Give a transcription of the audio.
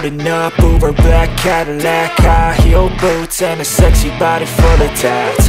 rolling up Uber black Cadillac, high heel boots and a sexy body full of tats.